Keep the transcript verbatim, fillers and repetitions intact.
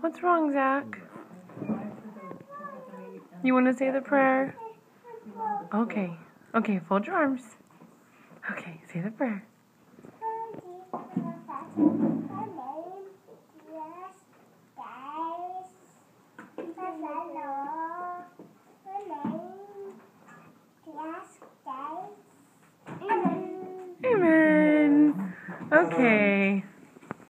What's wrong, Zach? You want to say the prayer? Okay. Okay, fold your arms. Okay, say the prayer. Amen. Okay.